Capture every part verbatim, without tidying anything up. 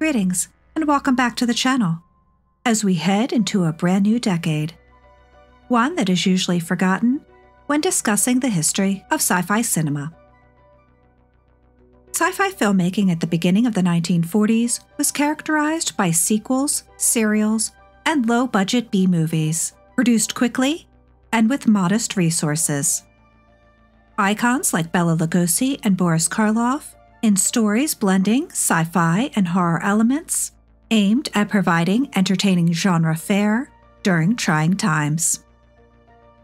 Greetings, and welcome back to the channel, as we head into a brand new decade. One that is usually forgotten when discussing the history of sci-fi cinema. Sci-fi filmmaking at the beginning of the nineteen forties was characterized by sequels, serials, and low-budget B-movies, produced quickly and with modest resources. Icons like Bela Lugosi and Boris Karloff in stories blending sci-fi and horror elements, aimed at providing entertaining genre fare during trying times.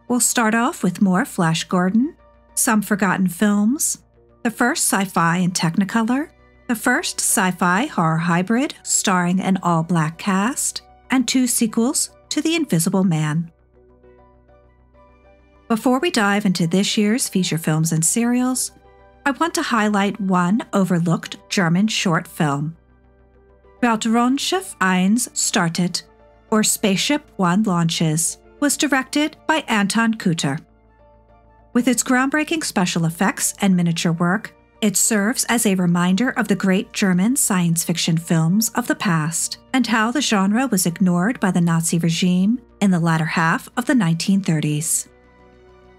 We'll start off with more Flash Gordon, some forgotten films, the first sci-fi in Technicolor, the first sci-fi horror hybrid starring an all-black cast, and two sequels to The Invisible Man. Before we dive into this year's feature films and serials, I want to highlight one overlooked German short film. Raumschiff one startet, or Spaceship One Launches, was directed by Anton Kutter. With its groundbreaking special effects and miniature work, it serves as a reminder of the great German science fiction films of the past and how the genre was ignored by the Nazi regime in the latter half of the nineteen thirties.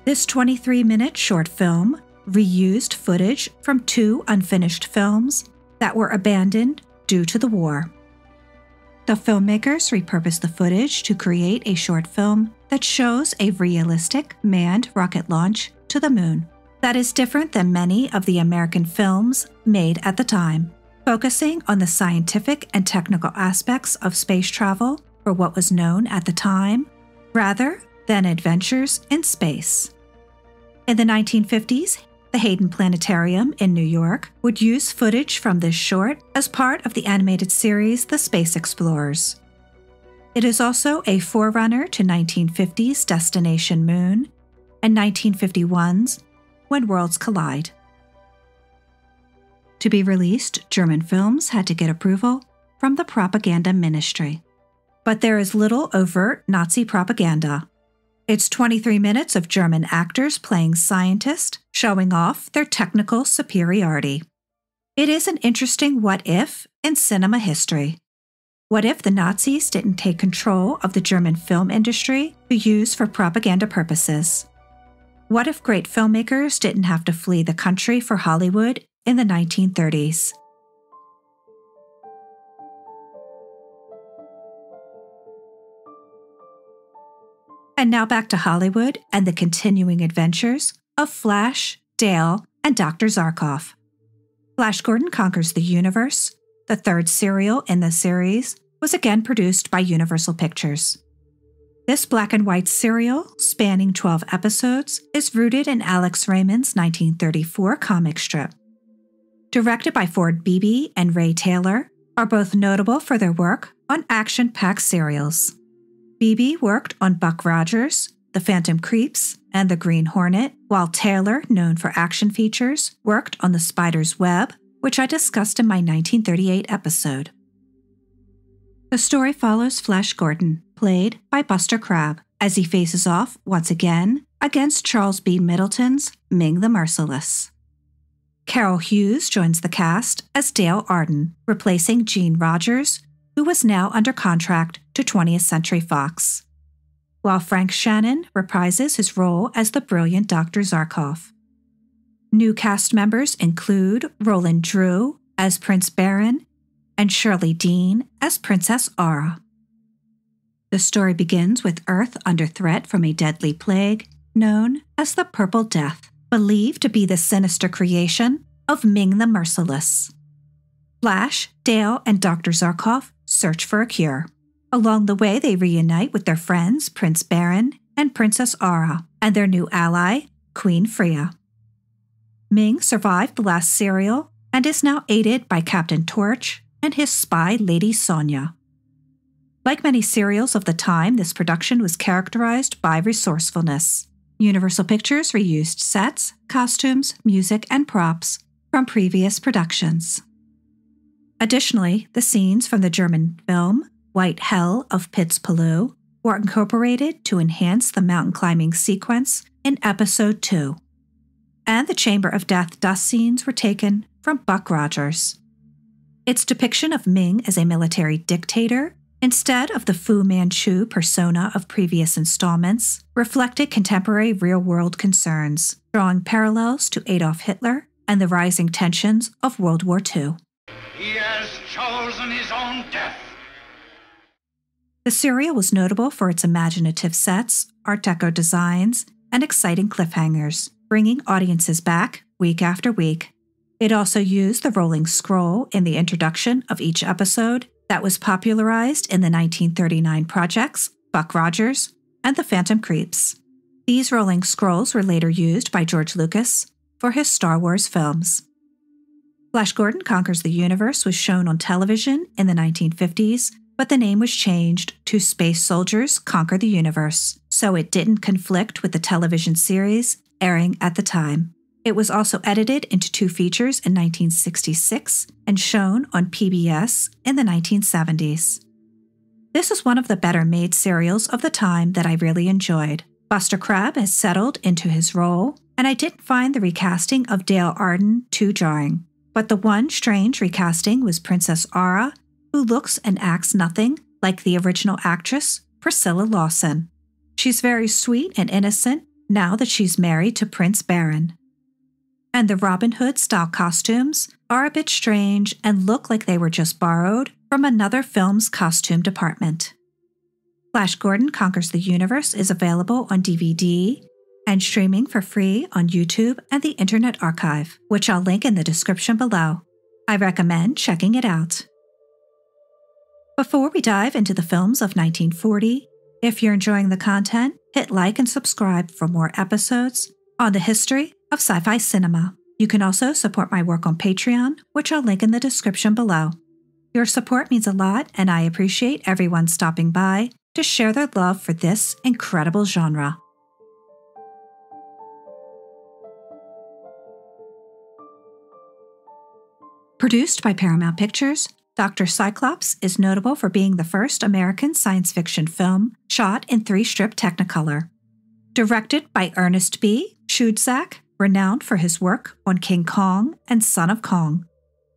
This twenty-three minute short film reused footage from two unfinished films that were abandoned due to the war. The filmmakers repurposed the footage to create a short film that shows a realistic manned rocket launch to the moon that is different than many of the American films made at the time, focusing on the scientific and technical aspects of space travel for what was known at the time, rather than adventures in space. In the nineteen fifties, the Hayden Planetarium in New York would use footage from this short as part of the animated series The Space Explorers. It is also a forerunner to nineteen fifties Destination Moon and nineteen fifty-one's When Worlds Collide. To be released, German films had to get approval from the Propaganda Ministry. But there is little overt Nazi propaganda. It's twenty-three minutes of German actors playing scientists, showing off their technical superiority. It is an interesting what if in cinema history. What if the Nazis didn't take control of the German film industry to use for propaganda purposes? What if great filmmakers didn't have to flee the country for Hollywood in the nineteen thirties? And now back to Hollywood and the continuing adventures of Flash, Dale, and Doctor Zarkov. Flash Gordon Conquers the Universe, the third serial in the series, was again produced by Universal Pictures. This black and white serial, spanning twelve episodes, is rooted in Alex Raymond's nineteen thirty-four comic strip. Directed by Ford Beebe and Ray Taylor, are both notable for their work on action-packed serials. Beebe worked on Buck Rogers, The Phantom Creeps, and The Green Hornet, while Taylor, known for action features, worked on The Spider's Web, which I discussed in my nineteen thirty-eight episode. The story follows Flash Gordon, played by Buster Crabbe, as he faces off, once again, against Charles B. Middleton's Ming the Merciless. Carol Hughes joins the cast as Dale Arden, replacing Jean Rogers, who was now under contract to twentieth century fox, while Frank Shannon reprises his role as the brilliant Doctor Zarkov. New cast members include Roland Drew as Prince Baron and Shirley Dean as Princess Aura. The story begins with Earth under threat from a deadly plague known as the Purple Death, believed to be the sinister creation of Ming the Merciless. Flash, Dale, and Doctor Zarkov search for a cure. Along the way, they reunite with their friends Prince Baron and Princess Aura, and their new ally, Queen Freya. Ming survived the last serial and is now aided by Captain Torch and his spy Lady Sonya. Like many serials of the time, this production was characterized by resourcefulness. Universal Pictures reused sets, costumes, music, and props from previous productions. Additionally, the scenes from the German film White Hell of Piz Palu were incorporated to enhance the mountain climbing sequence in Episode two, and the Chamber of Death dust scenes were taken from Buck Rogers. Its depiction of Ming as a military dictator, instead of the Fu Manchu persona of previous installments, reflected contemporary real-world concerns, drawing parallels to Adolf Hitler and the rising tensions of World War Two. He has chosen his own death. The serial was notable for its imaginative sets, Art Deco designs, and exciting cliffhangers, bringing audiences back week after week. It also used the rolling scroll in the introduction of each episode that was popularized in the nineteen thirty-nine projects Buck Rogers and The Phantom Creeps. These rolling scrolls were later used by George Lucas for his Star Wars films. Flash Gordon Conquers the Universe was shown on television in the nineteen fifties, but the name was changed to Space Soldiers Conquer the Universe, so it didn't conflict with the television series airing at the time. It was also edited into two features in nineteen sixty-six and shown on P B S in the nineteen seventies. This is one of the better-made serials of the time that I really enjoyed. Buster Crabbe has settled into his role, and I didn't find the recasting of Dale Arden too jarring. But the one strange recasting was Princess Aura, who looks and acts nothing like the original actress, Priscilla Lawson. She's very sweet and innocent now that she's married to Prince Baron. And the Robin Hood-style costumes are a bit strange and look like they were just borrowed from another film's costume department. Flash Gordon Conquers the Universe is available on D V D and streaming for free on YouTube and the Internet Archive, which I'll link in the description below. I recommend checking it out. Before we dive into the films of nineteen forty, if you're enjoying the content, hit like and subscribe for more episodes on the history of sci-fi cinema. You can also support my work on Patreon, which I'll link in the description below. Your support means a lot, and I appreciate everyone stopping by to share their love for this incredible genre. Produced by Paramount Pictures, Doctor Cyclops is notable for being the first American science fiction film shot in three-strip Technicolor. Directed by Ernest B. Shudzak, renowned for his work on King Kong and Son of Kong.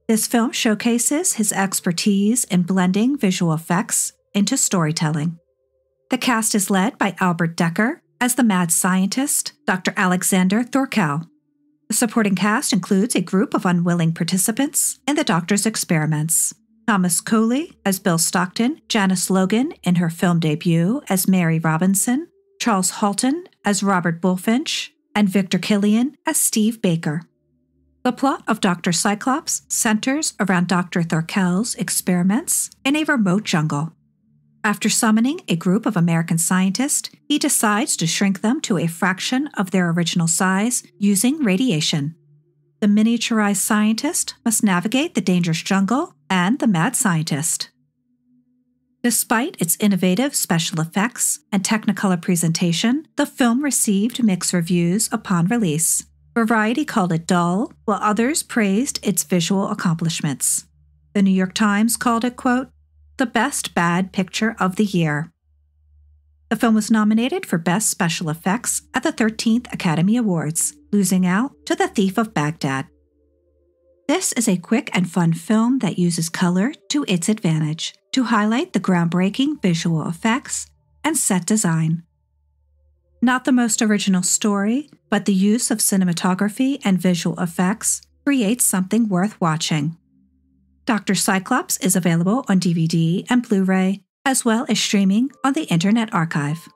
This film showcases his expertise in blending visual effects into storytelling. The cast is led by Albert Decker as the mad scientist, Doctor Alexander Thorkel. The supporting cast includes a group of unwilling participants in the doctor's experiments. Thomas Coley as Bill Stockton, Janice Logan in her film debut as Mary Robinson, Charles Halton as Robert Bullfinch, and Victor Killian as Steve Baker. The plot of Doctor Cyclops centers around Doctor Thorkel's experiments in a remote jungle. After summoning a group of American scientists, he decides to shrink them to a fraction of their original size using radiation. The miniaturized scientist must navigate the dangerous jungle and the mad scientist. Despite its innovative special effects and Technicolor presentation, the film received mixed reviews upon release. Variety called it dull, while others praised its visual accomplishments. The New York Times called it, quote, the best bad picture of the year. The film was nominated for Best Special Effects at the thirteenth Academy Awards, losing out to The Thief of Baghdad. This is a quick and fun film that uses color to its advantage to highlight the groundbreaking visual effects and set design. Not the most original story, but the use of cinematography and visual effects creates something worth watching. Doctor Cyclops is available on D V D and Blu-ray, as well as streaming on the Internet Archive.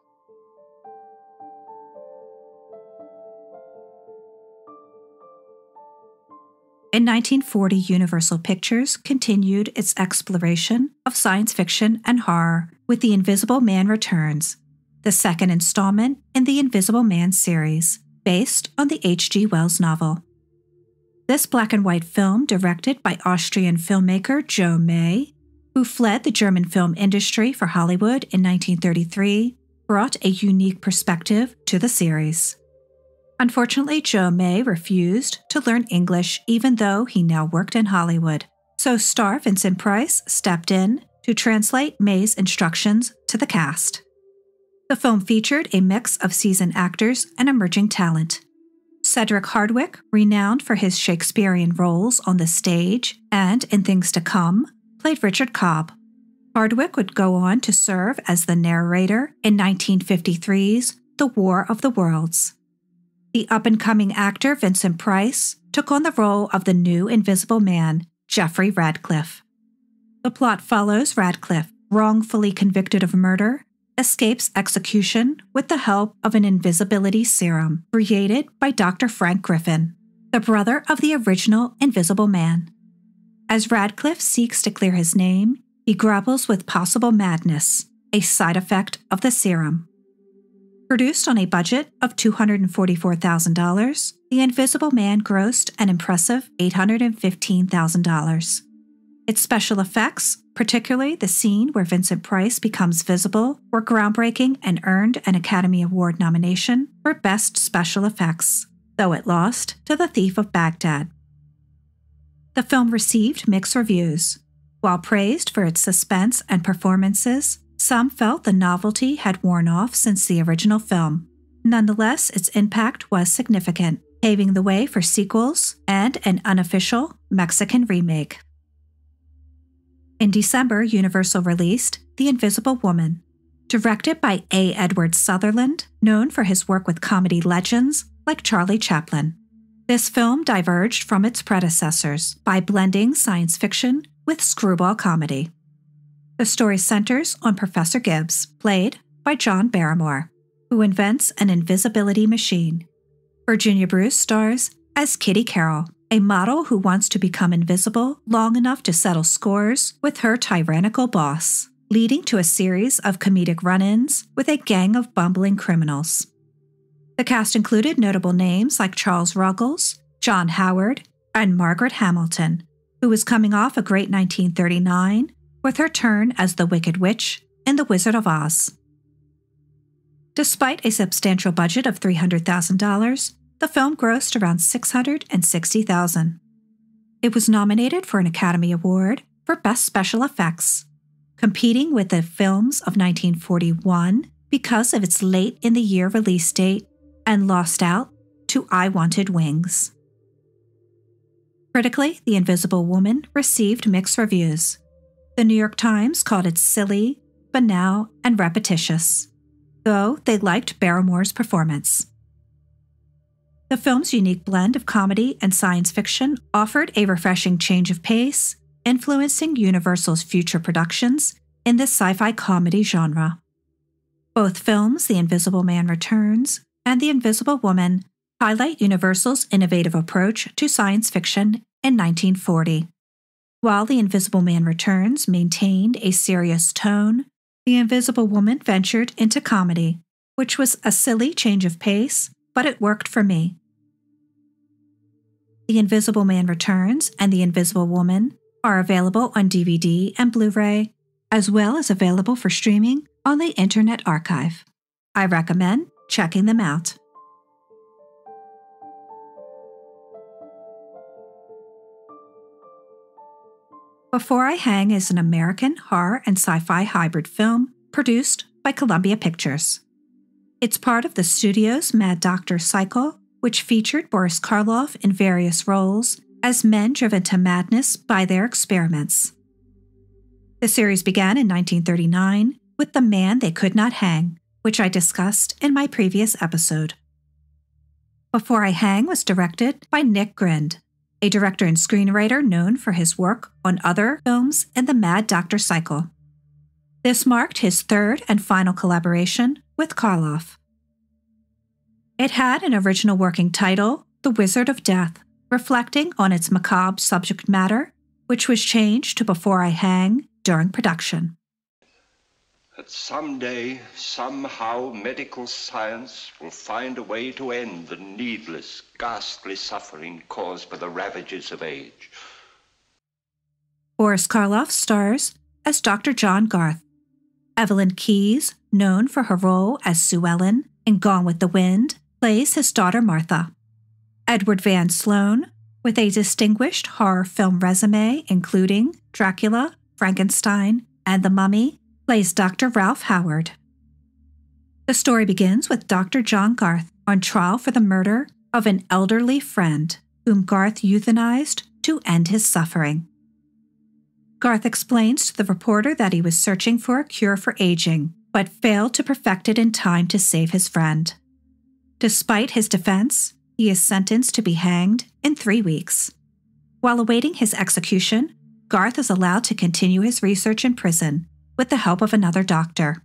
In nineteen forty, Universal Pictures continued its exploration of science fiction and horror with The Invisible Man Returns, the second installment in the Invisible Man series, based on the H G Wells novel. This black and white film, directed by Austrian filmmaker Joe May, who fled the German film industry for Hollywood in nineteen thirty-three, brought a unique perspective to the series. Unfortunately, Joe May refused to learn English even though he now worked in Hollywood, so star Vincent Price stepped in to translate May's instructions to the cast. The film featured a mix of seasoned actors and emerging talent. Cedric Hardwicke, renowned for his Shakespearean roles on the stage and in Things to Come, played Richard Cobb. Hardwicke would go on to serve as the narrator in nineteen fifty-three's The War of the Worlds. The up-and-coming actor Vincent Price took on the role of the new Invisible Man, Jeffrey Radcliffe. The plot follows Radcliffe, wrongfully convicted of murder, escapes execution with the help of an invisibility serum created by Doctor Frank Griffin, the brother of the original Invisible Man. As Radcliffe seeks to clear his name, he grapples with possible madness, a side effect of the serum. Produced on a budget of two hundred forty-four thousand dollars, The Invisible Man grossed an impressive eight hundred fifteen thousand dollars. Its special effects, particularly the scene where Vincent Price becomes visible, were groundbreaking and earned an Academy Award nomination for Best Special Effects, though it lost to The Thief of Baghdad. The film received mixed reviews. While praised for its suspense and performances, some felt the novelty had worn off since the original film. Nonetheless, its impact was significant, paving the way for sequels and an unofficial Mexican remake. In December, Universal released The Invisible Woman. Directed by A. Edward Sutherland, known for his work with comedy legends like Charlie Chaplin. This film diverged from its predecessors by blending science fiction with screwball comedy. The story centers on Professor Gibbs, played by John Barrymore, who invents an invisibility machine. Virginia Bruce stars as Kitty Carroll, a model who wants to become invisible long enough to settle scores with her tyrannical boss, leading to a series of comedic run-ins with a gang of bumbling criminals. The cast included notable names like Charles Ruggles, John Howard, and Margaret Hamilton, who was coming off a great nineteen thirty-nine with her turn as the Wicked Witch in The Wizard of Oz. Despite a substantial budget of three hundred thousand dollars, the film grossed around six hundred sixty thousand dollars. It was nominated for an Academy Award for Best Special Effects, competing with the films of nineteen forty-one because of its late-in-the-year release date, and lost out to I Wanted Wings. Critically, The Invisible Woman received mixed reviews. The New York Times called it silly, banal, and repetitious, though they liked Barrymore's performance. The film's unique blend of comedy and science fiction offered a refreshing change of pace, influencing Universal's future productions in the sci-fi comedy genre. Both films, The Invisible Man Returns and The Invisible Woman, highlight Universal's innovative approach to science fiction in nineteen forty. While The Invisible Man Returns maintained a serious tone, The Invisible Woman ventured into comedy, which was a silly change of pace, but it worked for me. The Invisible Man Returns and The Invisible Woman are available on D V D and Blu-ray, as well as available for streaming on the Internet Archive. I recommend checking them out. Before I Hang is an American horror and sci-fi hybrid film produced by Columbia Pictures. It's part of the studio's Mad Doctor cycle, which featured Boris Karloff in various roles as men driven to madness by their experiments. The series began in nineteen thirty-nine with The Man They Could Not Hang, which I discussed in my previous episode. Before I Hang was directed by Nick Grind, a director and screenwriter known for his work on other films in the Mad Doctor cycle. This marked his third and final collaboration with Karloff. It had an original working title, The Wizard of Death, reflecting on its macabre subject matter, which was changed to Before I Hang during production. That someday, somehow, medical science will find a way to end the needless, ghastly suffering caused by the ravages of age. Boris Karloff stars as Doctor John Garth. Evelyn Keyes, known for her role as Sue Ellen in Gone with the Wind, plays his daughter Martha. Edward Van Sloan, with a distinguished horror film resume including Dracula, Frankenstein, and The Mummy, plays Doctor Ralph Howard. The story begins with Doctor John Garth on trial for the murder of an elderly friend whom Garth euthanized to end his suffering. Garth explains to the reporter that he was searching for a cure for aging, but failed to perfect it in time to save his friend. Despite his defense, he is sentenced to be hanged in three weeks. While awaiting his execution, Garth is allowed to continue his research in prison with the help of another doctor.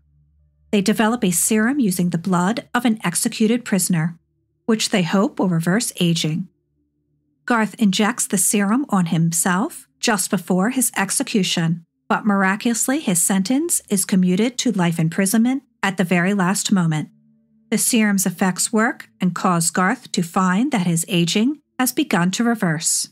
They develop a serum using the blood of an executed prisoner, which they hope will reverse aging. Garth injects the serum on himself just before his execution, but miraculously his sentence is commuted to life imprisonment at the very last moment. The serum's effects work and cause Garth to find that his aging has begun to reverse.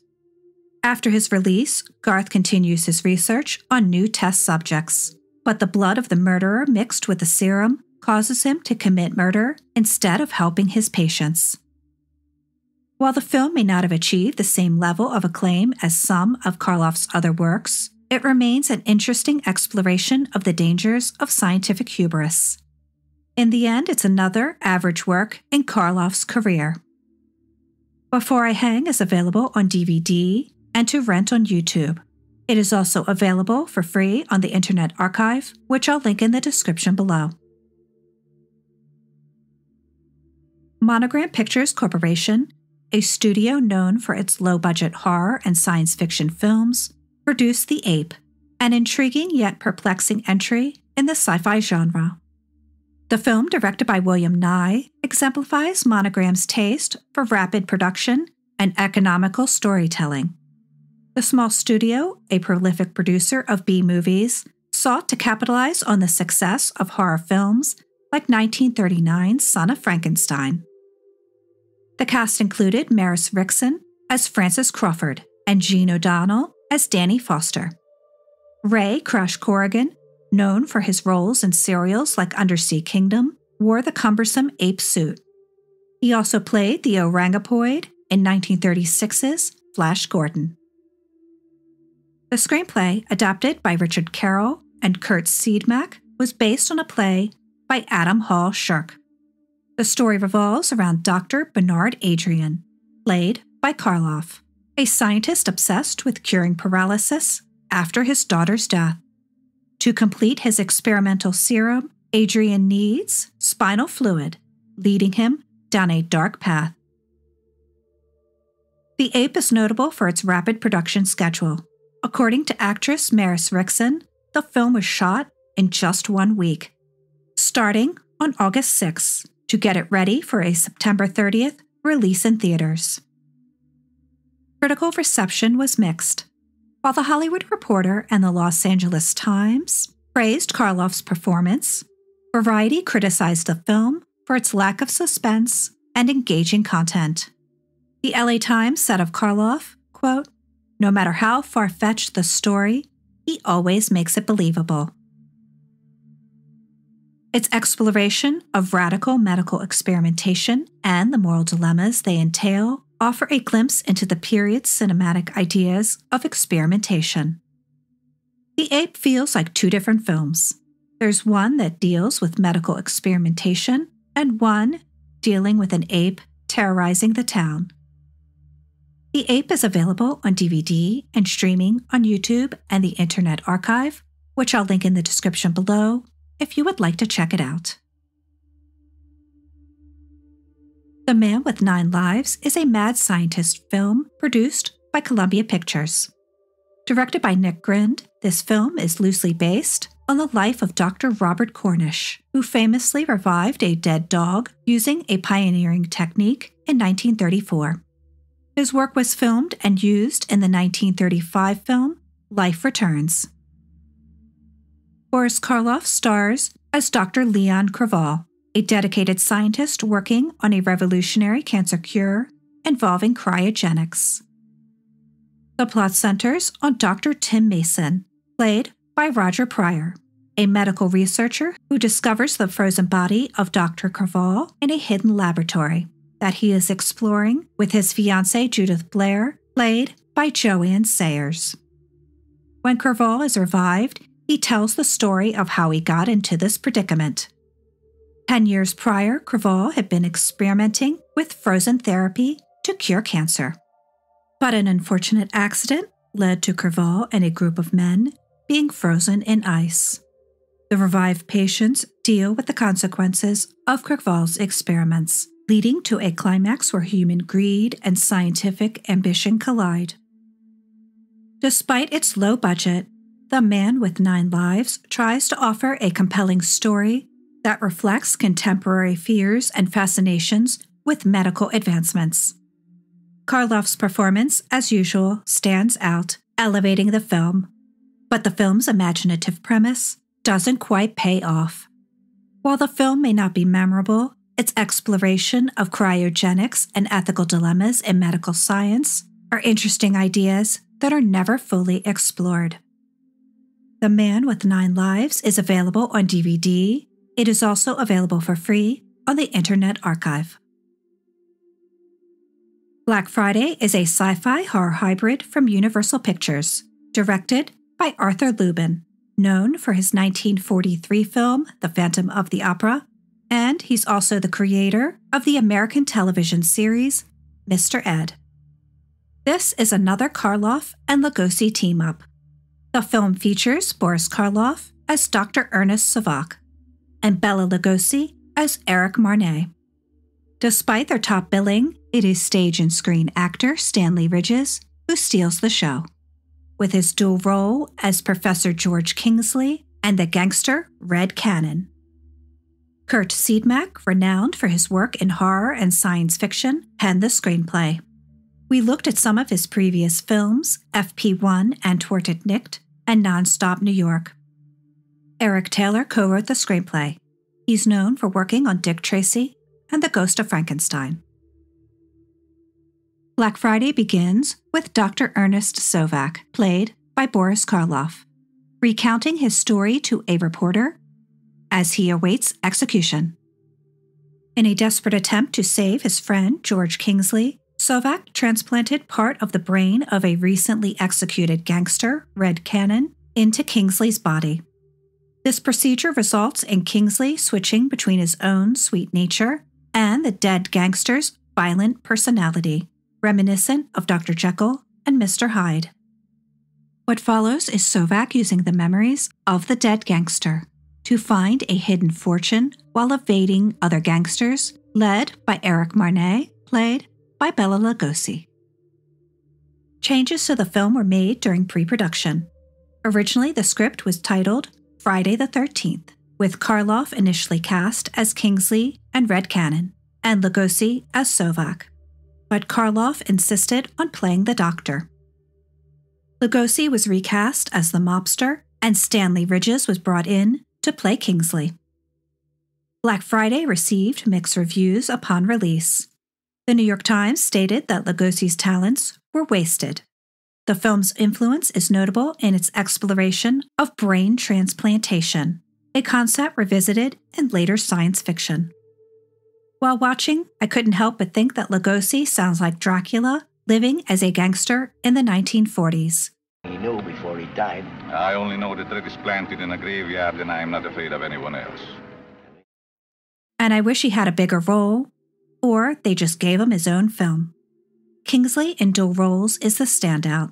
After his release, Garth continues his research on new test subjects, but the blood of the murderer mixed with the serum causes him to commit murder instead of helping his patients. While the film may not have achieved the same level of acclaim as some of Karloff's other works, it remains an interesting exploration of the dangers of scientific hubris. In the end, it's another average work in Karloff's career. Before I Hang is available on D V D and to rent on YouTube. It is also available for free on the Internet Archive, which I'll link in the description below. Monogram Pictures Corporation, a studio known for its low-budget horror and science fiction films, produced The Ape, an intriguing yet perplexing entry in the sci-fi genre. The film, directed by William Nye, exemplifies Monogram's taste for rapid production and economical storytelling. The small studio, a prolific producer of B-movies, sought to capitalize on the success of horror films like nineteen thirty-nine's Son of Frankenstein. The cast included Maris Rixon as Frances Crawford and Gene O'Donnell as Danny Foster. Ray Crash Corrigan, known for his roles in serials like Undersea Kingdom, wore the cumbersome ape suit. He also played the Orangipoid in nineteen thirty-six's Flash Gordon. The screenplay, adapted by Richard Carroll and Kurt Siedmak, was based on a play by Adam Hall Shirk. The story revolves around Doctor Bernard Adrian, played by Karloff, a scientist obsessed with curing paralysis after his daughter's death. To complete his experimental serum, Adrian needs spinal fluid, leading him down a dark path. The Ape is notable for its rapid production schedule. According to actress Maris Rixon, the film was shot in just one week, starting on August sixth. To get it ready for a September thirtieth release in theaters. Critical reception was mixed. While The Hollywood Reporter and the Los Angeles Times praised Karloff's performance, Variety criticized the film for its lack of suspense and engaging content. The L A Times said of Karloff, quote, "No matter how far-fetched the story, he always makes it believable." Its exploration of radical medical experimentation and the moral dilemmas they entail offer a glimpse into the period's cinematic ideas of experimentation. The Ape feels like two different films. There's one that deals with medical experimentation and one dealing with an ape terrorizing the town. The Ape is available on D V D and streaming on YouTube and the Internet Archive, which I'll link in the description below, if you would like to check it out. The Man with Nine Lives is a mad scientist film produced by Columbia Pictures. Directed by Nick Grind, this film is loosely based on the life of Doctor Robert Cornish, who famously revived a dead dog using a pioneering technique in nineteen thirty-four. His work was filmed and used in the nineteen thirty-five film Life Returns. Boris Karloff stars as Doctor Leon Kraval, a dedicated scientist working on a revolutionary cancer cure involving cryogenics. The plot centers on Doctor Tim Mason, played by Roger Pryor, a medical researcher who discovers the frozen body of Doctor Kraval in a hidden laboratory that he is exploring with his fiancée Judith Blair, played by Joanne Sayers. When Kraval is revived, he tells the story of how he got into this predicament. Ten years prior, Cravaugh had been experimenting with frozen therapy to cure cancer. But an unfortunate accident led to Cravaugh and a group of men being frozen in ice. The revived patients deal with the consequences of Crevaux's experiments, leading to a climax where human greed and scientific ambition collide. Despite its low budget, The Man with Nine Lives tries to offer a compelling story that reflects contemporary fears and fascinations with medical advancements. Karloff's performance, as usual, stands out, elevating the film, but the film's imaginative premise doesn't quite pay off. While the film may not be memorable, its exploration of cryogenics and ethical dilemmas in medical science are interesting ideas that are never fully explored. The Man with Nine Lives is available on D V D. It is also available for free on the Internet Archive. Black Friday is a sci-fi horror hybrid from Universal Pictures, directed by Arthur Lubin, known for his nineteen forty-three film, The Phantom of the Opera, and he's also the creator of the American television series, Mister Ed. This is another Karloff and Lugosi team-up. The film features Boris Karloff as Doctor Ernest Savak and Bela Lugosi as Eric Marnet. Despite their top billing, it is stage and screen actor Stanley Ridges who steals the show, with his dual role as Professor George Kingsley and the gangster Red Cannon. Kurt Siedmak, renowned for his work in horror and science fiction, penned the screenplay. We looked at some of his previous films, F P one and Torted Nicht, and Nonstop New York. Eric Taylor co-wrote the screenplay. He's known for working on Dick Tracy and The Ghost of Frankenstein. Black Friday begins with Doctor Ernest Savak, played by Boris Karloff, recounting his story to a reporter as he awaits execution. In a desperate attempt to save his friend George Kingsley, Savak transplanted part of the brain of a recently executed gangster, Red Cannon, into Kingsley's body. This procedure results in Kingsley switching between his own sweet nature and the dead gangster's violent personality, reminiscent of Doctor Jekyll and Mister Hyde. What follows is Savak using the memories of the dead gangster to find a hidden fortune while evading other gangsters, led by Eric Marnet, played by Bela Lugosi. Changes to the film were made during pre-production. Originally, the script was titled Friday the thirteenth, with Karloff initially cast as Kingsley and Red Cannon, and Lugosi as Savak. But Karloff insisted on playing the doctor. Lugosi was recast as the mobster, and Stanley Ridges was brought in to play Kingsley. Black Friday received mixed reviews upon release. The New York Times stated that Lugosi's talents were wasted. The film's influence is notable in its exploration of brain transplantation, a concept revisited in later science fiction. While watching, I couldn't help but think that Lugosi sounds like Dracula living as a gangster in the nineteen forties. He knew before he died. I only know that it is planted in a graveyard and I am not afraid of anyone else. And I wish he had a bigger role, or they just gave him his own film. Kingsley in dual roles is the standout.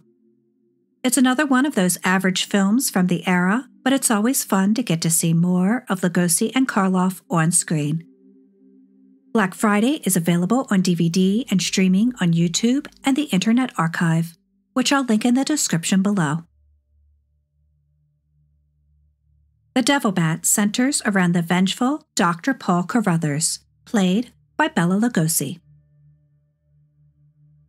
It's another one of those average films from the era, but it's always fun to get to see more of Lugosi and Karloff on screen. Black Friday is available on D V D and streaming on YouTube and the Internet Archive, which I'll link in the description below. The Devilbat centers around the vengeful Doctor Paul Carruthers, played by Bela Lugosi.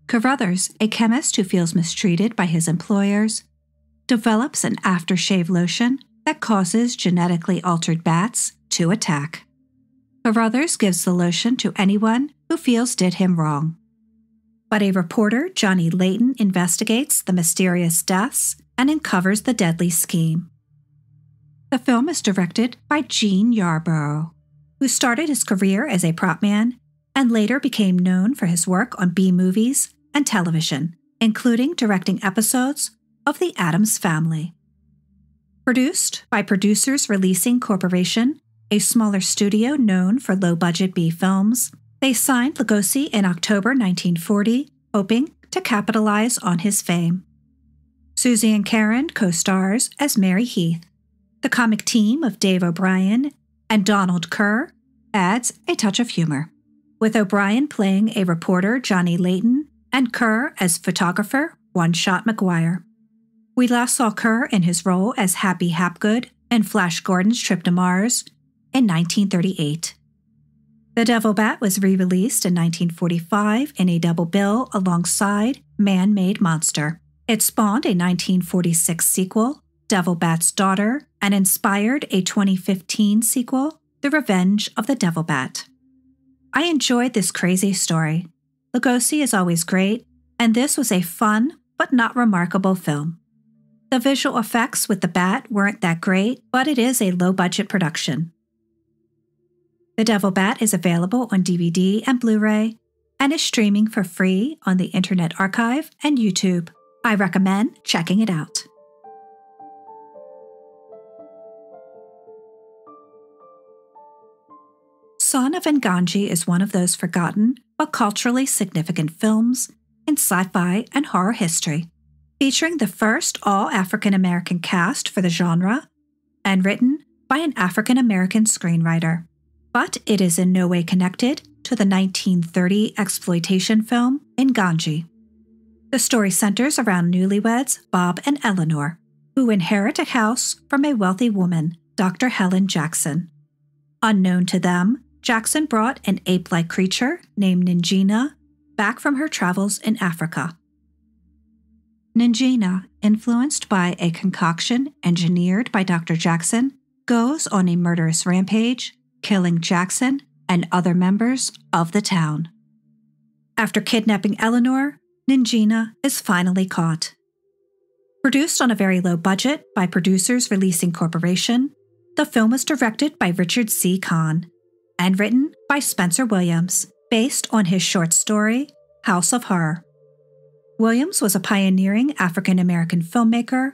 Carruthers, a chemist who feels mistreated by his employers, develops an aftershave lotion that causes genetically altered bats to attack. Carruthers gives the lotion to anyone who feels did him wrong. But a reporter, Johnny Layton, investigates the mysterious deaths and uncovers the deadly scheme. The film is directed by Gene Yarborough, who started his career as a prop man and later became known for his work on B-movies and television, including directing episodes of The Addams Family. Produced by Producers Releasing Corporation, a smaller studio known for low-budget B films. They signed Lugosi in October nineteen forty, hoping to capitalize on his fame. Susie and Karen co-stars as Mary Heath. The comic team of Dave O'Brien and Donald Kerr adds a touch of humor, with O'Brien playing a reporter, Johnny Layton, and Kerr as photographer, One-Shot McGuire. We last saw Kerr in his role as Happy Hapgood in Flash Gordon's Trip to Mars in nineteen thirty-eight. The Devil Bat was re-released in nineteen forty-five in a double bill alongside Man-Made Monster. It spawned a nineteen forty-six sequel, Devil Bat's Daughter, and inspired a twenty fifteen sequel, The Revenge of the Devil Bat. I enjoyed this crazy story. Lugosi is always great, and this was a fun but not remarkable film. The visual effects with the bat weren't that great, but it is a low-budget production. The Devil Bat is available on D V D and Blu-ray, and is streaming for free on the Internet Archive and YouTube. I recommend checking it out. Son of N'Ganji is one of those forgotten but culturally significant films in sci-fi and horror history, featuring the first all-African-American cast for the genre and written by an African-American screenwriter. But it is in no way connected to the nineteen thirty exploitation film N'Ganji. The story centers around newlyweds Bob and Eleanor, who inherit a house from a wealthy woman, Doctor Helen Jackson. Unknown to them, Jackson brought an ape-like creature named N'Gina back from her travels in Africa. N'Gina, influenced by a concoction engineered by Doctor Jackson, goes on a murderous rampage, killing Jackson and other members of the town. After kidnapping Eleanor, N'Gina is finally caught. Produced on a very low budget by Producers Releasing Corporation, the film was directed by Richard C. Kahn and written by Spencer Williams, based on his short story, House of Horror. Williams was a pioneering African-American filmmaker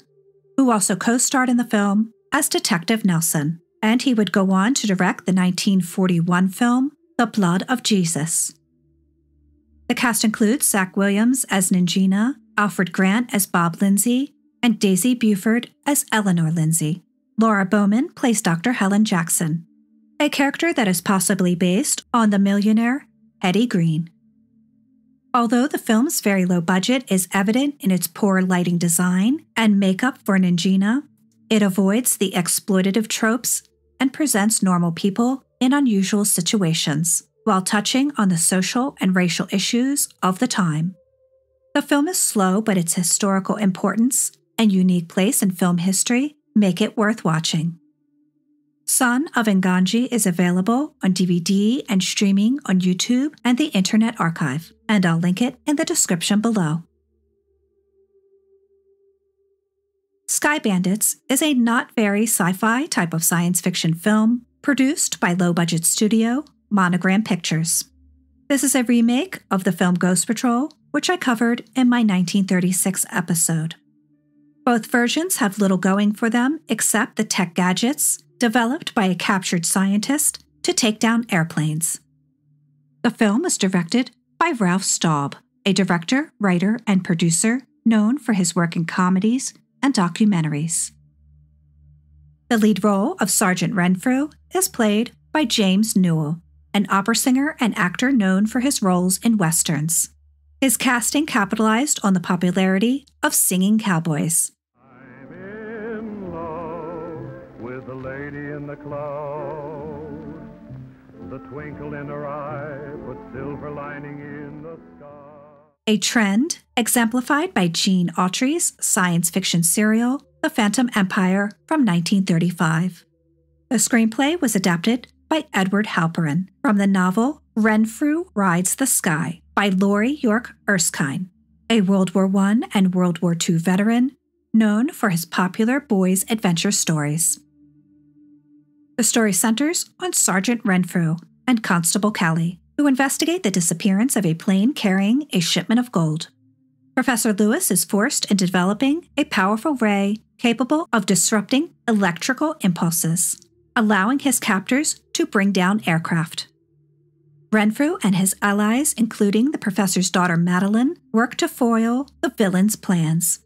who also co-starred in the film as Detective Nelson, and he would go on to direct the nineteen forty-one film, The Blood of Jesus. The cast includes Zach Williams as N'Gina, Alfred Grant as Bob Lindsay, and Daisy Buford as Eleanor Lindsay. Laura Bowman plays Doctor Helen Jackson, a character that is possibly based on the millionaire Hetty Green. Although the film's very low budget is evident in its poor lighting design and makeup for N'Gina, it avoids the exploitative tropes and presents normal people in unusual situations, while touching on the social and racial issues of the time. The film is slow, but its historical importance and unique place in film history make it worth watching. Son of N'Ganji is available on D V D and streaming on YouTube and the Internet Archive, and I'll link it in the description below. Sky Bandits is a not very sci-fi type of science fiction film produced by low-budget studio Monogram Pictures. This is a remake of the film Ghost Patrol, which I covered in my nineteen thirty-six episode. Both versions have little going for them except the tech gadgets developed by a captured scientist to take down airplanes. The film was directed by Ralph Staub, a director, writer, and producer known for his work in comedies and documentaries. The lead role of Sergeant Renfrew is played by James Newell, an opera singer and actor known for his roles in westerns. His casting capitalized on the popularity of singing cowboys. I'm in love with the lady in the cloud. The twinkle in her eye, but silver lining in the sky. A trend exemplified by Gene Autry's science fiction serial, The Phantom Empire, from nineteen thirty-five. The screenplay was adapted by Edward Halperin from the novel Renfrew Rides the Sky by Laurie York Erskine, a World War One and World War Two veteran known for his popular boys' adventure stories. The story centers on Sergeant Renfrew and Constable Kelly, who investigate the disappearance of a plane carrying a shipment of gold. Professor Lewis is forced into developing a powerful ray capable of disrupting electrical impulses, allowing his captors to bring down aircraft. Renfrew and his allies, including the professor's daughter Madeline, worked to foil the villain's plans.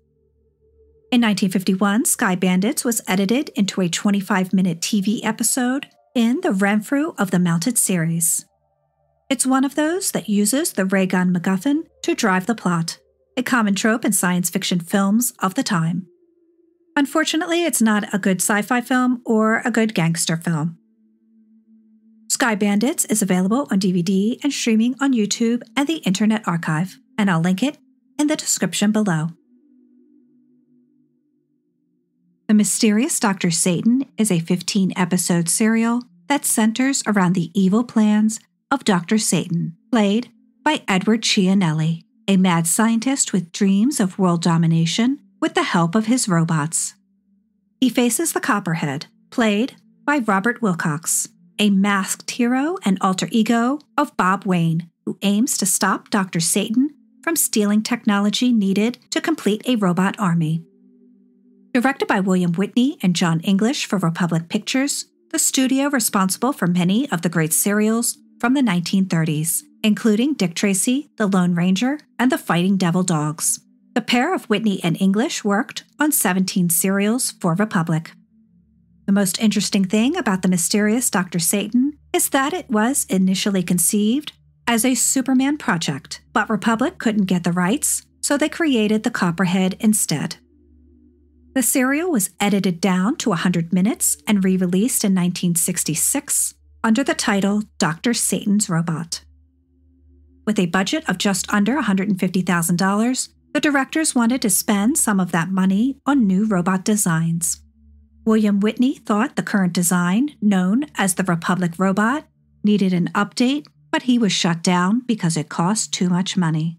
In nineteen fifty-one, Sky Bandits was edited into a twenty-five minute T V episode in the Renfrew of the Mounted series. It's one of those that uses the ray gun MacGuffin to drive the plot, a common trope in science fiction films of the time. Unfortunately, it's not a good sci-fi film or a good gangster film. Sky Bandits is available on D V D and streaming on YouTube and the Internet Archive, and I'll link it in the description below. The Mysterious Doctor Satan is a fifteen episode serial that centers around the evil plans of Doctor Satan, played by Edward Cianelli, a mad scientist with dreams of world domination with the help of his robots. He faces the Copperhead, played by Robert Wilcox, a masked hero and alter ego of Bob Wayne, who aims to stop Doctor Satan from stealing technology needed to complete a robot army. Directed by William Whitney and John English for Republic Pictures, the studio responsible for many of the great serials from the nineteen thirties, including Dick Tracy, The Lone Ranger, and The Fighting Devil Dogs. The pair of Whitney and English worked on seventeen serials for Republic. The most interesting thing about The Mysterious Doctor Satan is that it was initially conceived as a Superman project, but Republic couldn't get the rights, so they created the Copperhead instead. The serial was edited down to one hundred minutes and re-released in nineteen sixty-six under the title Doctor Satan's Robot. With a budget of just under one hundred fifty thousand dollars, the directors wanted to spend some of that money on new robot designs. William Whitney thought the current design, known as the Republic Robot, needed an update, but he was shut down because it cost too much money.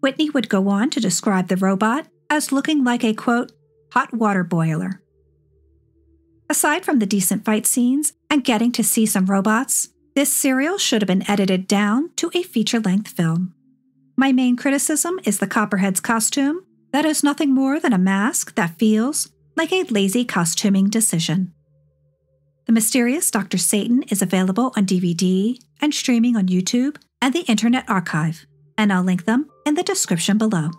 Whitney would go on to describe the robot as looking like a, quote, hot water boiler. Aside from the decent fight scenes and getting to see some robots, this serial should have been edited down to a feature-length film. My main criticism is the Copperhead's costume that is nothing more than a mask that feels like a lazy costuming decision. The Mysterious Doctor Satan is available on D V D and streaming on YouTube and the Internet Archive, and I'll link them in the description below.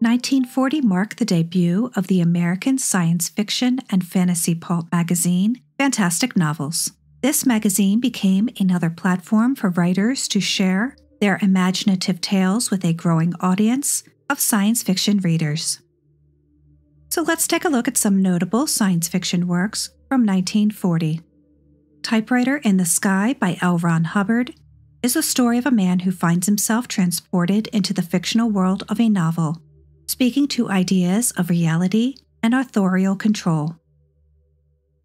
nineteen forty marked the debut of the American science fiction and fantasy pulp magazine, Fantastic Novels. This magazine became another platform for writers to share their imaginative tales with a growing audience of science fiction readers. So let's take a look at some notable science fiction works from nineteen forty. Typewriter in the Sky by L. Ron Hubbard is the story of a man who finds himself transported into the fictional world of a novel, speaking to ideas of reality and authorial control.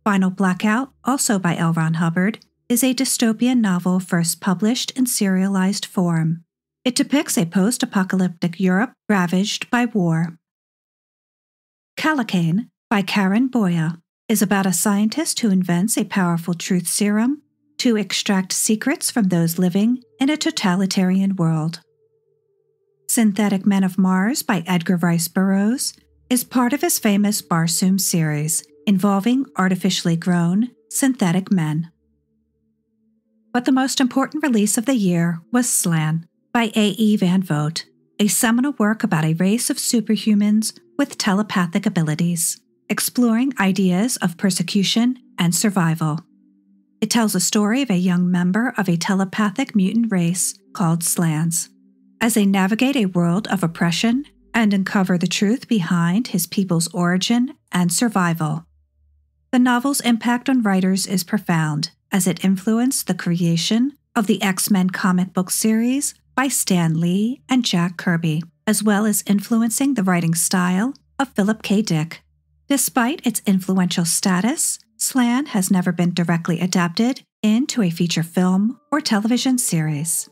Final Blackout, also by L. Ron Hubbard, is a dystopian novel first published in serialized form. It depicts a post-apocalyptic Europe ravaged by war. Calican by Karen Boya is about a scientist who invents a powerful truth serum to extract secrets from those living in a totalitarian world. Synthetic Men of Mars by Edgar Rice Burroughs is part of his famous Barsoom series involving artificially grown synthetic men. But the most important release of the year was Slan by A E Van Vogt, a seminal work about a race of superhumans with telepathic abilities, exploring ideas of persecution and survival. It tells a story of a young member of a telepathic mutant race called Slans, as they navigate a world of oppression and uncover the truth behind his people's origin and survival. The novel's impact on writers is profound, as it influenced the creation of the X-Men comic book series by Stan Lee and Jack Kirby, as well as influencing the writing style of Philip K. Dick. Despite its influential status, Slan has never been directly adapted into a feature film or television series.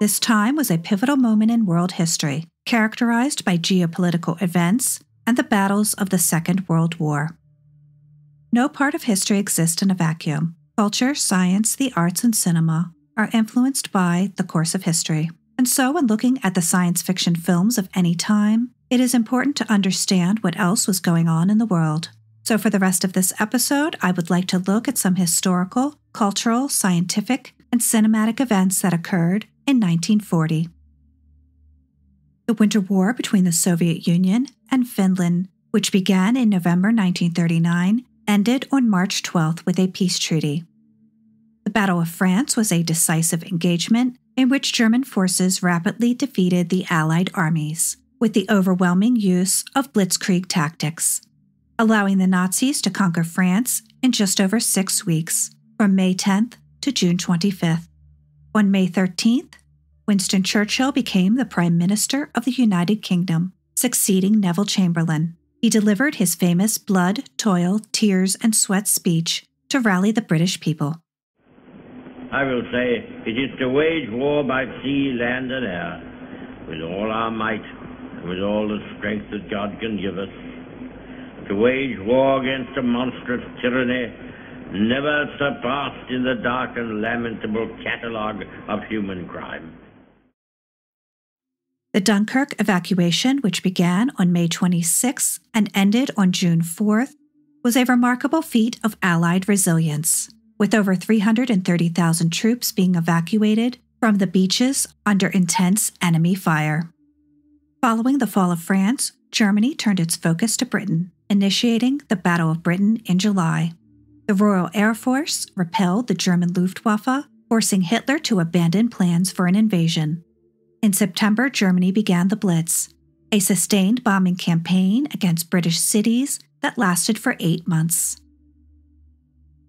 This time was a pivotal moment in world history, characterized by geopolitical events and the battles of the Second World War. No part of history exists in a vacuum. Culture, science, the arts, and cinema are influenced by the course of history. And so when looking at the science fiction films of any time, it is important to understand what else was going on in the world. So for the rest of this episode, I would like to look at some historical, cultural, scientific, and cinematic events that occurred in nineteen forty. The Winter War between the Soviet Union and Finland, which began in November nineteen thirty-nine, ended on March twelfth with a peace treaty. The Battle of France was a decisive engagement in which German forces rapidly defeated the Allied armies with the overwhelming use of blitzkrieg tactics, allowing the Nazis to conquer France in just over six weeks, from May tenth to June twenty-fifth. On May thirteenth, Winston Churchill became the Prime Minister of the United Kingdom, succeeding Neville Chamberlain. He delivered his famous blood, toil, tears, and sweat speech to rally the British people. I will say it is to wage war by sea, land, and air, with all our might and with all the strength that God can give us, to wage war against a monstrous tyranny never surpassed in the dark and lamentable catalogue of human crime. The Dunkirk evacuation, which began on May twenty-sixth and ended on June fourth, was a remarkable feat of Allied resilience, with over three hundred thirty thousand troops being evacuated from the beaches under intense enemy fire. Following the fall of France, Germany turned its focus to Britain, initiating the Battle of Britain in July. The Royal Air Force repelled the German Luftwaffe, forcing Hitler to abandon plans for an invasion. In September, Germany began the Blitz, a sustained bombing campaign against British cities that lasted for eight months.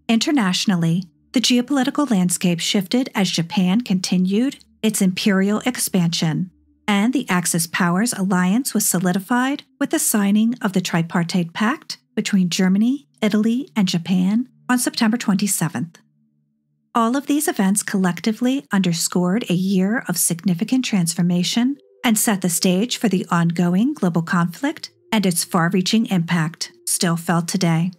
Internationally, the geopolitical landscape shifted as Japan continued its imperial expansion, and the Axis powers alliance was solidified with the signing of the Tripartite Pact between Germany, Italy, and Japan on September twenty-seventh. All of these events collectively underscored a year of significant transformation and set the stage for the ongoing global conflict and its far-reaching impact still felt today.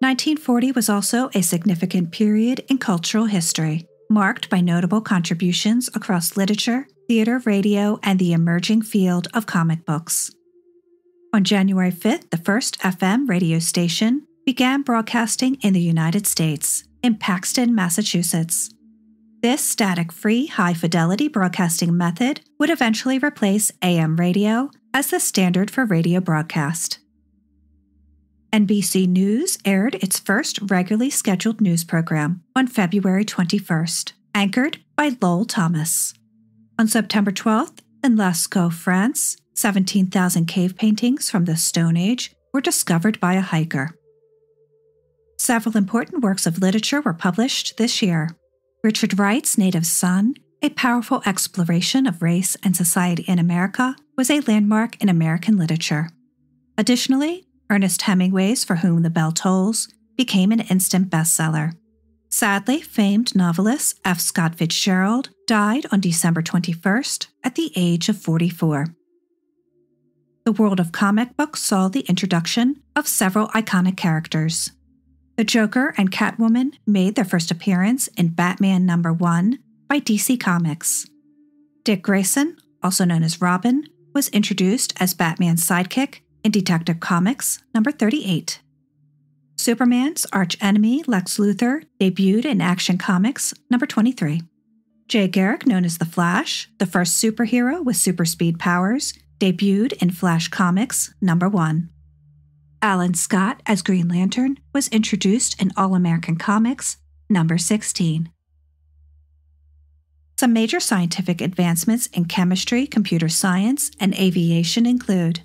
nineteen forty was also a significant period in cultural history, marked by notable contributions across literature, theater, radio, and the emerging field of comic books. On January fifth, the first F M radio station began broadcasting in the United States, in Paxton, Massachusetts. This static-free, high-fidelity broadcasting method would eventually replace A M radio as the standard for radio broadcast. N B C News aired its first regularly scheduled news program on February twenty-first, anchored by Lowell Thomas. On September twelfth, in Lascaux, France, seventeen thousand cave paintings from the Stone Age were discovered by a hiker. Several important works of literature were published this year. Richard Wright's Native Son, a powerful exploration of race and society in America, was a landmark in American literature. Additionally, Ernest Hemingway's For Whom the Bell Tolls became an instant bestseller. Sadly, famed novelist F. Scott Fitzgerald died on December twenty-first at the age of forty-four. The world of comic books saw the introduction of several iconic characters. The Joker and Catwoman made their first appearance in Batman number one by D C Comics. Dick Grayson, also known as Robin, was introduced as Batman's sidekick in Detective Comics number thirty-eight. Superman's arch-enemy Lex Luthor debuted in Action Comics number twenty-three. Jay Garrick, known as The Flash, the first superhero with super speed powers, debuted in Flash Comics number one. Alan Scott as Green Lantern was introduced in All-American Comics number sixteen. Some major scientific advancements in chemistry, computer science, and aviation include: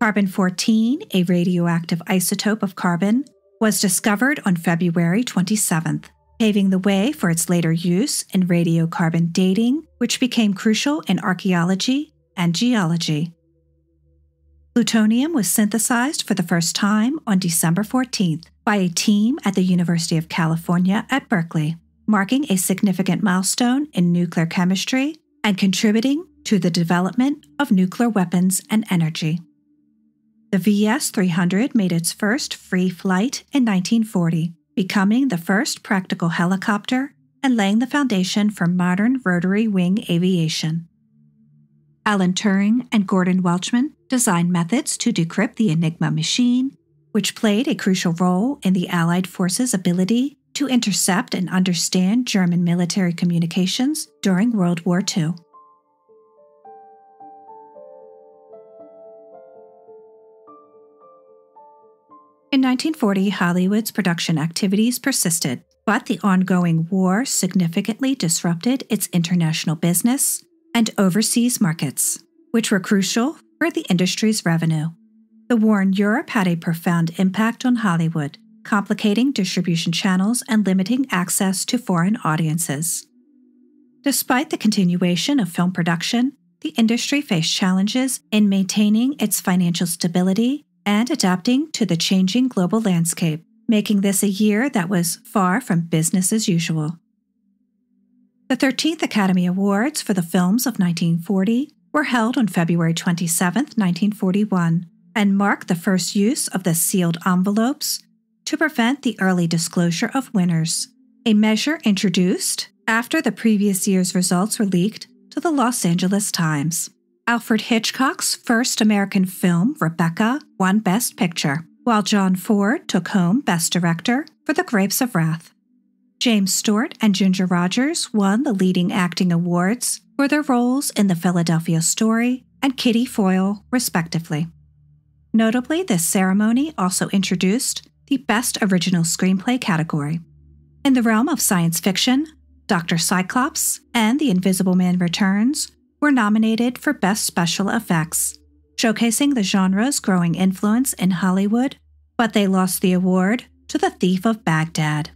carbon fourteen, a radioactive isotope of carbon, was discovered on February twenty-seventh, paving the way for its later use in radiocarbon dating, which became crucial in archaeology and geology. Plutonium was synthesized for the first time on December fourteenth by a team at the University of California at Berkeley, marking a significant milestone in nuclear chemistry and contributing to the development of nuclear weapons and energy. The V S three hundred made its first free flight in nineteen forty, becoming the first practical helicopter and laying the foundation for modern rotary wing aviation. Alan Turing and Gordon Welchman designed methods to decrypt the Enigma machine, which played a crucial role in the Allied forces' ability to intercept and understand German military communications during World War Two. In nineteen forty, Hollywood's production activities persisted, but the ongoing war significantly disrupted its international business and overseas markets, which were crucial for the industry's revenue. The war in Europe had a profound impact on Hollywood, complicating distribution channels and limiting access to foreign audiences. Despite the continuation of film production, the industry faced challenges in maintaining its financial stability and adapting to the changing global landscape, making this a year that was far from business as usual. The thirteenth Academy Awards for the films of nineteen forty were held on February twenty-seventh, nineteen forty-one, and marked the first use of the sealed envelopes to prevent the early disclosure of winners, a measure introduced after the previous year's results were leaked to the Los Angeles Times. Alfred Hitchcock's first American film, Rebecca, won Best Picture, while John Ford took home Best Director for The Grapes of Wrath. James Stewart and Ginger Rogers won the leading acting awards for their roles in The Philadelphia Story and Kitty Foyle, respectively. Notably, this ceremony also introduced the Best Original Screenplay category. In the realm of science fiction, Doctor Cyclops and The Invisible Man Returns were nominated for Best Special Effects, showcasing the genre's growing influence in Hollywood, but they lost the award to The Thief of Baghdad.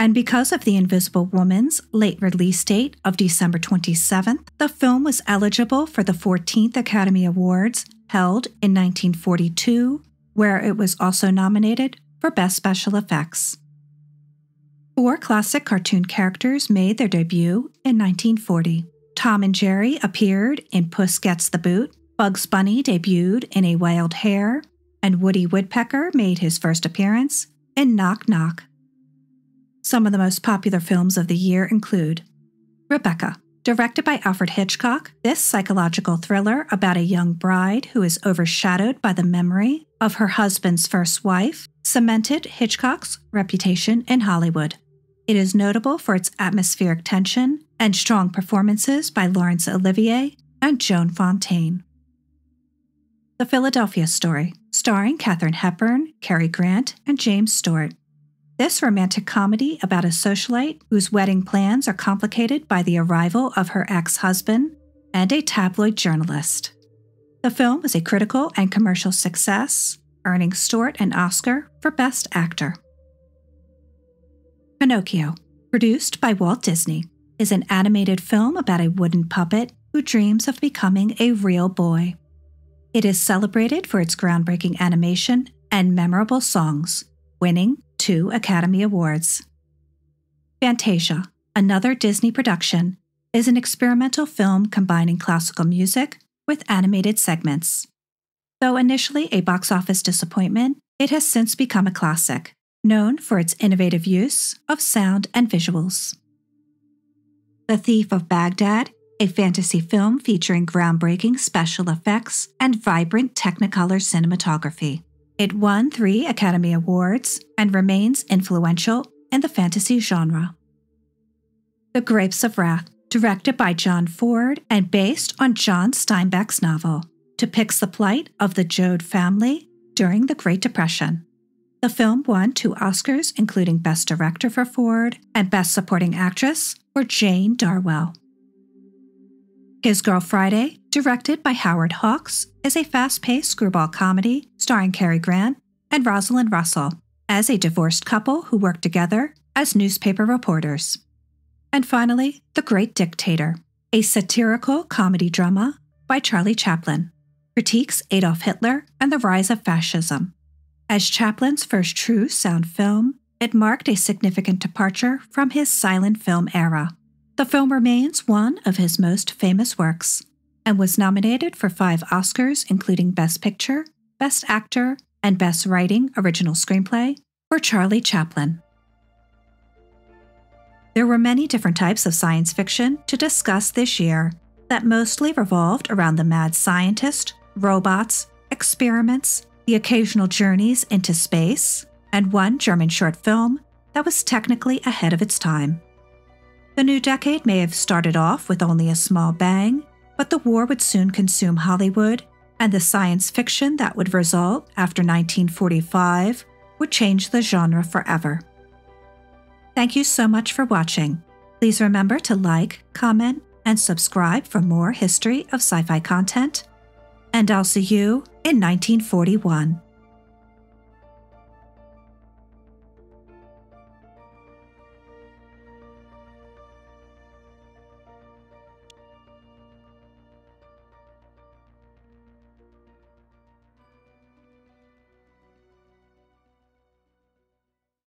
And because of The Invisible Woman's late release date of December twenty-seventh, the film was eligible for the fourteenth Academy Awards held in nineteen forty-two, where it was also nominated for Best Special Effects. Four classic cartoon characters made their debut in nineteen forty. Tom and Jerry appeared in Puss Gets the Boot, Bugs Bunny debuted in A Wild Hare, and Woody Woodpecker made his first appearance in Knock Knock. Some of the most popular films of the year include Rebecca, directed by Alfred Hitchcock. This psychological thriller about a young bride who is overshadowed by the memory of her husband's first wife cemented Hitchcock's reputation in Hollywood. It is notable for its atmospheric tension and strong performances by Laurence Olivier and Joan Fontaine. The Philadelphia Story, starring Katharine Hepburn, Cary Grant, and James Stewart. This romantic comedy about a socialite whose wedding plans are complicated by the arrival of her ex-husband and a tabloid journalist. The film was a critical and commercial success, earning Stewart an Oscar for Best Actor. Pinocchio, produced by Walt Disney, is an animated film about a wooden puppet who dreams of becoming a real boy. It is celebrated for its groundbreaking animation and memorable songs, winning two Academy Awards. Fantasia, another Disney production, is an experimental film combining classical music with animated segments. Though initially a box office disappointment, it has since become a classic, known for its innovative use of sound and visuals. The Thief of Baghdad, a fantasy film featuring groundbreaking special effects and vibrant Technicolor cinematography. It won three Academy Awards and remains influential in the fantasy genre. The Grapes of Wrath, directed by John Ford and based on John Steinbeck's novel, depicts the plight of the Joad family during the Great Depression. The film won two Oscars, including Best Director for Ford and Best Supporting Actress for Jane Darwell. His Girl Friday, directed by Howard Hawks, is a fast-paced screwball comedy starring Cary Grant and Rosalind Russell as a divorced couple who work together as newspaper reporters. And finally, The Great Dictator, a satirical comedy drama by Charlie Chaplin, critiques Adolf Hitler and the rise of fascism. As Chaplin's first true sound film, it marked a significant departure from his silent film era. The film remains one of his most famous works and was nominated for five Oscars, including Best Picture Best Actor, and Best Writing Original Screenplay for Charlie Chaplin. There were many different types of science fiction to discuss this year that mostly revolved around the mad scientist, robots, experiments, the occasional journeys into space, and one German short film that was technically ahead of its time. The new decade may have started off with only a small bang, but the war would soon consume Hollywood, and the science fiction that would result after nineteen forty-five would change the genre forever. Thank you so much for watching. Please remember to like, comment, and subscribe for more history of sci-fi content. And I'll see you in nineteen forty-one.